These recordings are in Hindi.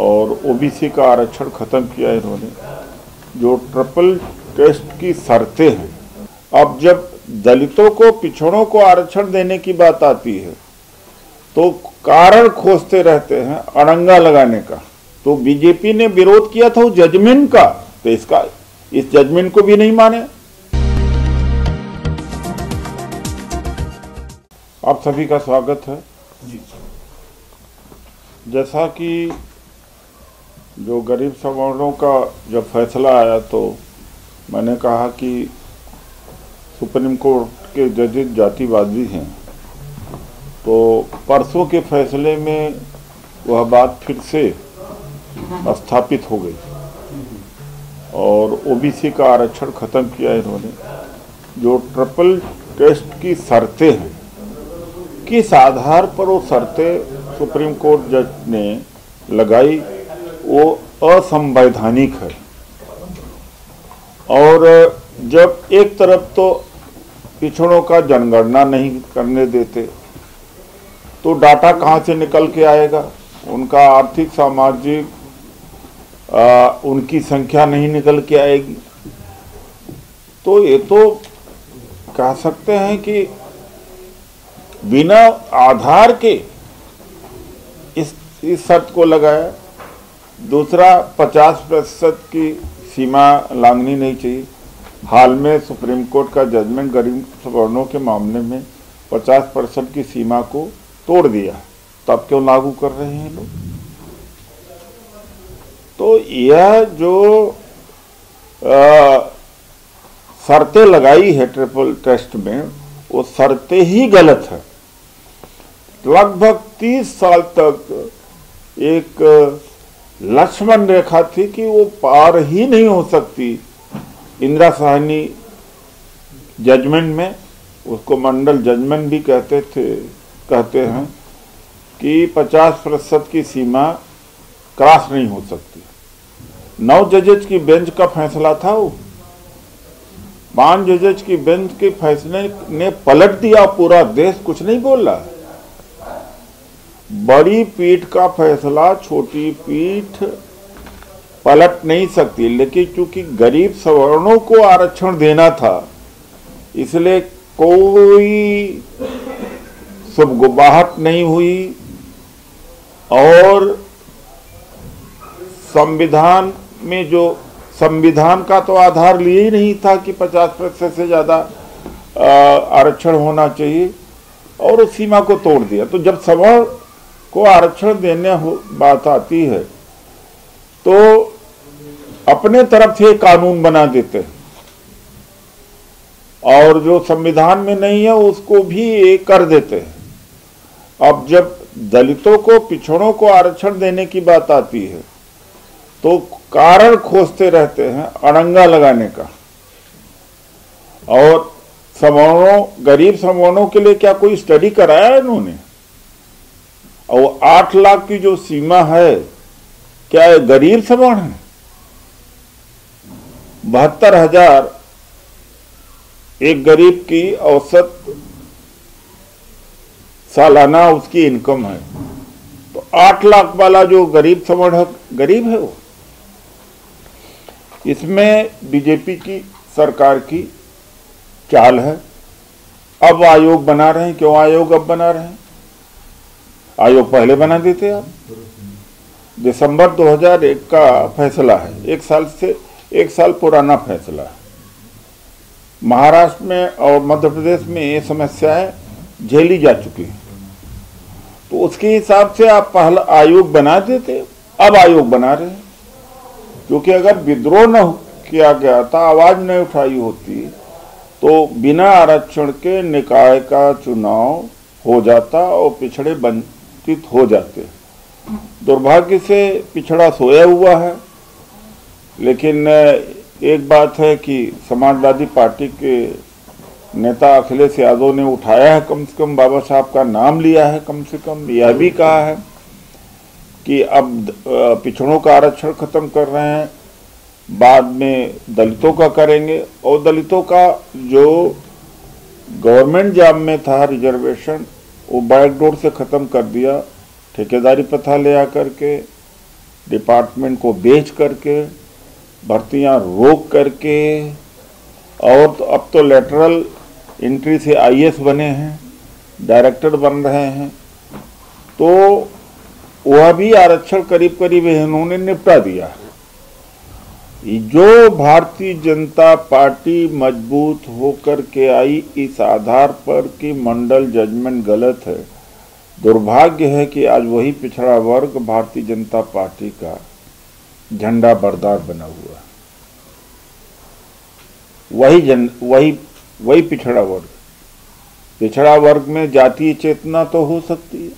और ओबीसी का आरक्षण खत्म किया इन्होंने, जो ट्रिपल टेस्ट की शर्तें हैं। अब जब दलितों को, पिछड़ों को आरक्षण देने की बात आती है तो कारण खोजते रहते हैं अड़ंगा लगाने का। तो बीजेपी ने विरोध किया था उस जजमेंट का, तो इसका, इस जजमेंट को भी नहीं माने। आप सभी का स्वागत है। जैसा कि जो गरीब सवर्णों का जब फैसला आया तो मैंने कहा कि सुप्रीम कोर्ट के जजेस जातिवादी हैं, तो परसों के फैसले में वह बात फिर से स्थापित हो गई और ओबीसी का आरक्षण खत्म किया इन्होंने, जो ट्रिपल टेस्ट की शर्तें हैं। किस आधार पर वो शर्तें सुप्रीम कोर्ट जज ने लगाई वो असंवैधानिक है। और जब एक तरफ तो पिछड़ों का जनगणना नहीं करने देते तो डाटा कहाँ से निकल के आएगा, उनका आर्थिक, सामाजिक, उनकी संख्या नहीं निकल के आएगी। तो ये तो कह सकते हैं कि बिना आधार के इस शर्त को लगाया। दूसरा, 50% की सीमा लांघनी नहीं चाहिए। हाल में सुप्रीम कोर्ट का जजमेंट गरीब सवर्णों के मामले में 50% की सीमा को तोड़ दिया, तब क्यों लागू कर रहे हैं लोग। तो यह जो शर्तें लगाई है ट्रिपल टेस्ट में, वो शर्तें ही गलत है। लगभग 30 साल तक एक लक्ष्मण रेखा थी कि वो पार ही नहीं हो सकती। इंदिरा साहनी जजमेंट में, उसको मंडल जजमेंट भी कहते हैं कि 50% की सीमा क्रॉस नहीं हो सकती। 9 जजेज की बेंच का फैसला था वो, 5 जजेज की बेंच के फैसले ने पलट दिया, पूरा देश कुछ नहीं बोल रहा। बड़ी पीठ का फैसला छोटी पीठ पलट नहीं सकती, लेकिन क्योंकि गरीब सवर्णों को आरक्षण देना था इसलिए कोई शोरगुबाहट नहीं हुई और संविधान में, जो संविधान का तो आधार लिए ही नहीं था कि 50% से ज़्यादा आरक्षण होना चाहिए, और उस सीमा को तोड़ दिया। तो जब सवर्ण को आरक्षण देने बात आती है तो अपने तरफ से कानून बना देते हैं और जो संविधान में नहीं है उसको भी ये कर देते हैं। अब जब दलितों को, पिछड़ों को आरक्षण देने की बात आती है तो कारण खोजते रहते हैं अड़ंगा लगाने का। और सवर्णों, गरीब सवर्णों के लिए क्या कोई स्टडी कराया इन्होंने? और 8 लाख की जो सीमा है, क्या ये गरीब सवर्ण है? 72,000 एक गरीब की औसत सालाना उसकी इनकम है, तो 8 लाख वाला जो गरीब सवर्ण है, गरीब है वो। इसमें बीजेपी की सरकार की चाल है। अब आयोग बना रहे हैं, क्यों आयोग अब बना रहे हैं? आयोग पहले बना देते आप। दिसंबर 2001 का फैसला है, 1 साल पुराना फैसला है। महाराष्ट्र में और मध्य प्रदेश में ये समस्याएं झेली जा चुकी हैं, तो उसके हिसाब से आप पहला आयोग बना देते, अब आयोग बना रहे हैं। क्योंकि अगर विद्रोह न किया गया था, आवाज नहीं उठाई होती तो बिना आरक्षण के निकाय का चुनाव हो जाता और पिछड़े वंचित हो जाते। दुर्भाग्य से पिछड़ा सोया हुआ है। लेकिन एक बात है कि समाजवादी पार्टी के नेता अखिलेश यादव ने उठाया है, कम से कम बाबा साहब का नाम लिया है, कम से कम यह भी कहा है कि अब पिछड़ों का आरक्षण खत्म कर रहे हैं, बाद में दलितों का करेंगे। और दलितों का जो गवर्नमेंट जॉब में था रिजर्वेशन, वो बैकडोर से ख़त्म कर दिया, ठेकेदारी प्रथा ले आकर के डिपार्टमेंट को बेच करके, भर्तियां रोक करके, और तो अब तो लेटरल एंट्री से आईएएस बने हैं, डायरेक्टर बन रहे हैं, तो वह भी आरक्षण करीब करीब इन्होंने निपटा दिया। जो भारतीय जनता पार्टी मजबूत होकर के आई इस आधार पर कि मंडल जजमेंट गलत है, दुर्भाग्य है कि आज वही पिछड़ा वर्ग भारतीय जनता पार्टी का झंडा बरदार बना हुआ, वही पिछड़ा वर्ग। पिछड़ा वर्ग में जातीय चेतना तो हो सकती है,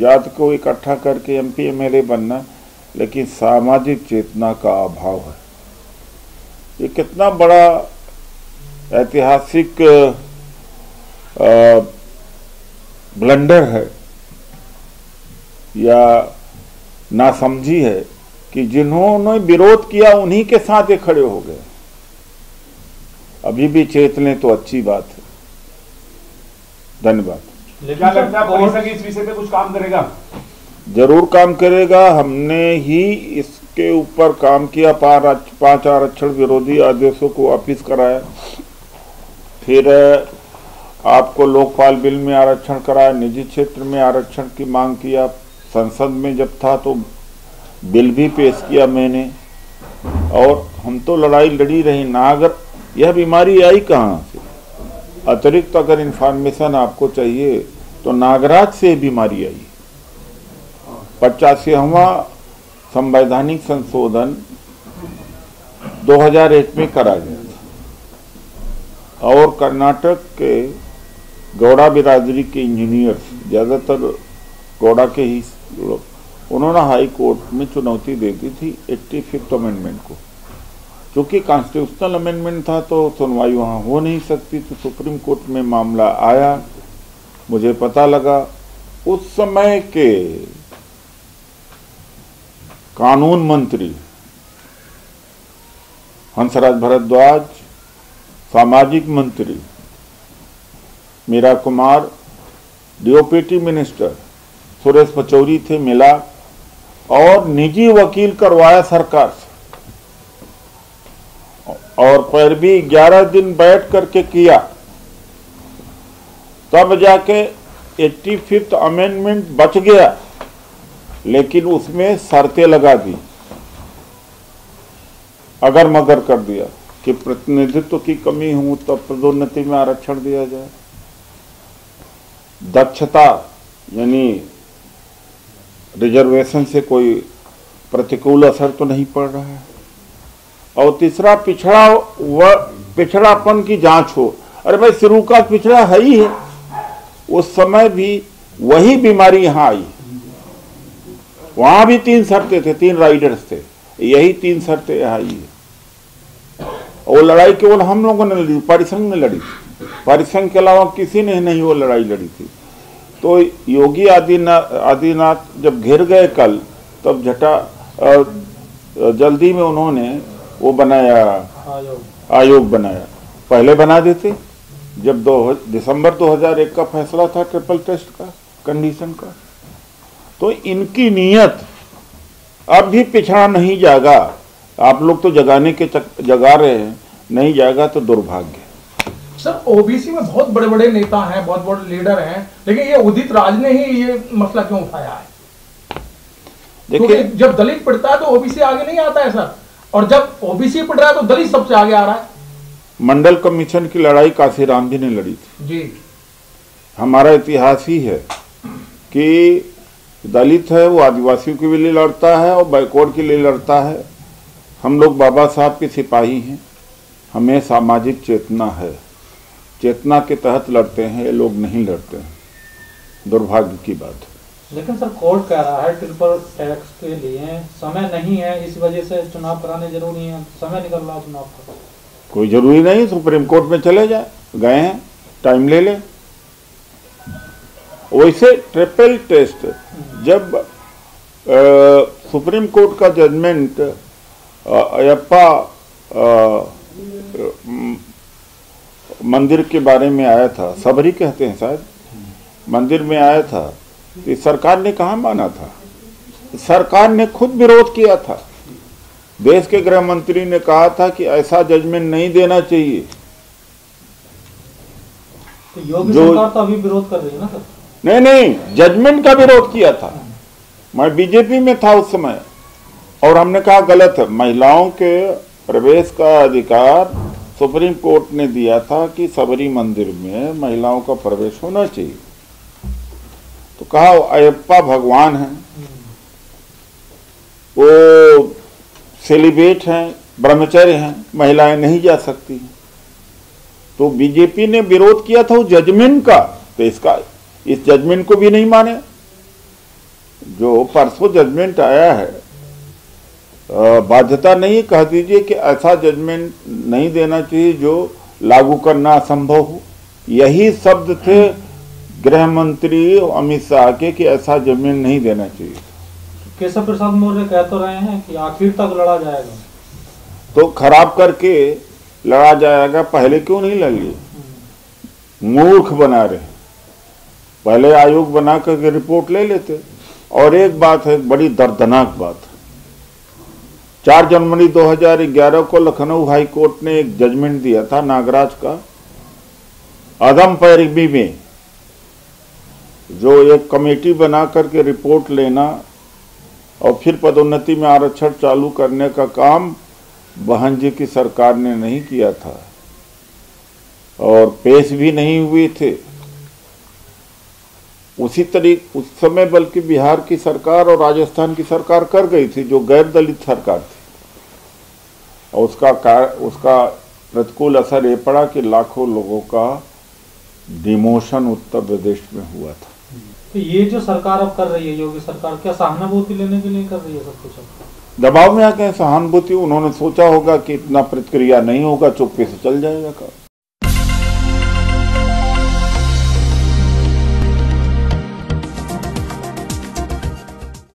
जात को इकट्ठा करके एमपी एमएलए बनना, लेकिन सामाजिक चेतना का अभाव है। ये कितना बड़ा ऐतिहासिक ब्लंडर है या नासमझी है कि जिन्होंने विरोध किया उन्हीं के साथ ये खड़े हो गए। अभी भी चेत लें तो अच्छी बात है। धन्यवाद। क्या लगता है भविष्य में इस विषय पे कुछ काम करेगा? जरूर काम करेगा। हमने ही इसके ऊपर काम किया, 5 आरक्षण विरोधी आदेशों को वापिस कराया, फिर आपको लोकपाल बिल में आरक्षण कराया, निजी क्षेत्र में आरक्षण की मांग किया, संसद में जब था तो बिल भी पेश किया मैंने, और हम तो लड़ाई लड़ी रही ना। अगर यह बीमारी आई कहाँ से? अतिरिक्त अगर इन्फॉर्मेशन आपको चाहिए तो नागराज से बीमारी आई। 85वां संवैधानिक संशोधन 2008 में करा गया था, और कर्नाटक के गौड़ा बिरादरी के इंजीनियर्स, ज़्यादातर गौड़ा के ही लोग, उन्होंने हाई कोर्ट में चुनौती दे दी थी 85 अमेंडमेंट को। क्योंकि कॉन्स्टिट्यूशनल अमेंडमेंट था तो सुनवाई वहाँ हो नहीं सकती, तो सुप्रीम कोर्ट में मामला आया। मुझे पता लगा उस समय के कानून मंत्री हंसराज भारद्वाज, सामाजिक मंत्री मीरा कुमार, डीओपीटी मिनिस्टर सुरेश पचौरी थे, मिला, और निजी वकील करवाया सरकार से, और पर भी 11 दिन बैठ करके किया, तब जाके 85 अमेंडमेंट बच गया, लेकिन उसमें शर्तें लगा दी, अगर मगर कर दिया कि प्रतिनिधित्व की कमी हो तो पदोन्नति में आरक्षण दिया जाए, दक्षता यानी रिजर्वेशन से कोई प्रतिकूल असर तो नहीं पड़ रहा है, और तीसरा पिछड़ापन की जांच हो। अरे भाई, सिरू का पिछड़ा है ही है, उस समय भी वही बीमारी यहाँ आई। वहां भी 3 शर्तें थे, 3 राइडर्स थे, यही 3 शर्तें यहाँ आई है। वो लड़ाई केवल हम लोगों ने लड़ी, परिसंघ ने लड़ी, परिसंघ के अलावा किसी ने नहीं वो लड़ाई लड़ी थी। तो योगी आदिनाथ जब घिर गए कल, तब जल्दी में उन्होंने वो बनाया, आयोग बनाया। पहले बना देते, जब दिसंबर 2001 का फैसला था ट्रिपल टेस्ट का, कंडीशन का। तो इनकी नीयत अब भी पिछड़ा नहीं जाएगा। आप लोग तो जगाने के जगा रहे हैं, नहीं जाएगा तो दुर्भाग्य। सर, ओबीसी में बहुत बड़े बड़े नेता हैं, बहुत बड़े लीडर हैं, लेकिन ये उदित राज ने ही ये मसला क्यों उठाया है? देखिए, जब दलित पिटता है तो ओबीसी आगे नहीं आता है सर, और जब ओबीसी पिट रहा है तो दलित सबसे आगे आ रहा है। मंडल कमीशन की लड़ाई काशी राम जी ने लड़ी थी जी। हमारा इतिहास ही है कि दलित है वो आदिवासियों के लिए लड़ता है और बैकवर्ड के लिए लड़ता है। हम लोग बाबा साहब के सिपाही हैं, हमें सामाजिक चेतना है, चेतना के तहत लड़ते हैं, ये लोग नहीं लड़ते हैं, दुर्भाग्य की बात है। लेकिन सर, कोर्ट कह रहा है ट्रिपल टैक्स के लिए समय नहीं है, इस वजह से चुनाव कराने जरूरी है, समय निकल रहा है चुनाव का। कोई जरूरी नहीं, सुप्रीम कोर्ट में चले जाए, गए हैं, टाइम ले ले। वैसे ट्रिपल टेस्ट जब सुप्रीम कोर्ट का जजमेंट अयप्पा मंदिर के बारे में आया था, सबरी कहते हैं शायद, मंदिर में आया था, सरकार ने कहाँ माना था? सरकार ने खुद विरोध किया था। देश के गृह मंत्री ने कहा था कि ऐसा जजमेंट नहीं देना चाहिए। तो योगी सरकार तो अभी विरोध कर रही है ना सर? नहीं नहीं, जजमेंट का विरोध किया था। मैं बीजेपी में था उस समय और हमने कहा गलत है। महिलाओं के प्रवेश का अधिकार सुप्रीम कोर्ट ने दिया था कि सबरी मंदिर में महिलाओं का प्रवेश होना चाहिए। तो कहा अयप्पा भगवान है, वो सेलिब्रेट हैं, ब्रह्मचर्य हैं, महिलाएं नहीं जा सकती। तो बीजेपी ने विरोध किया था उस जजमेंट का। तो इसका इस जजमेंट को भी नहीं माने। जो परसों जजमेंट आया है, बाध्यता नहीं कह दीजिए कि ऐसा जजमेंट नहीं देना चाहिए जो लागू करना असंभव हो। यही शब्द थे गृह मंत्री अमित शाह के कि ऐसा जजमेंट नहीं देना चाहिए। केशव प्रसाद मौर्य कह तो रहे हैं कि आखिर तक लड़ा जाएगा, तो खराब करके लड़ा जाएगा। पहले क्यों नहीं लड़िए? मूर्ख बना रहे। पहले आयोग बना करके रिपोर्ट ले लेते। और एक बात है, बड़ी दर्दनाक बात है, 4 जनवरी 2011 को लखनऊ हाई कोर्ट ने एक जजमेंट दिया था नागराज का आदम पैरवी में। जो एक कमेटी बना करके रिपोर्ट लेना और फिर पदोन्नति में आरक्षण चालू करने का काम बहन जी की सरकार ने नहीं किया था और पेश भी नहीं हुए थे। उसी तरीके उस समय बल्कि बिहार की सरकार और राजस्थान की सरकार कर गई थी जो गैर दलित सरकार थी। और उसका प्रतिकूल असर ये पड़ा कि लाखों लोगों का डिमोशन उत्तर प्रदेश में हुआ था। तो ये जो सरकार अब कर रही है, योगी सरकार, क्या सहानुभूति लेने के लिए कर रही है? सब कुछ दबाव में आके सहानुभूति। उन्होंने सोचा होगा कि इतना प्रतिक्रिया नहीं होगा, चुपके से चल जाएगा।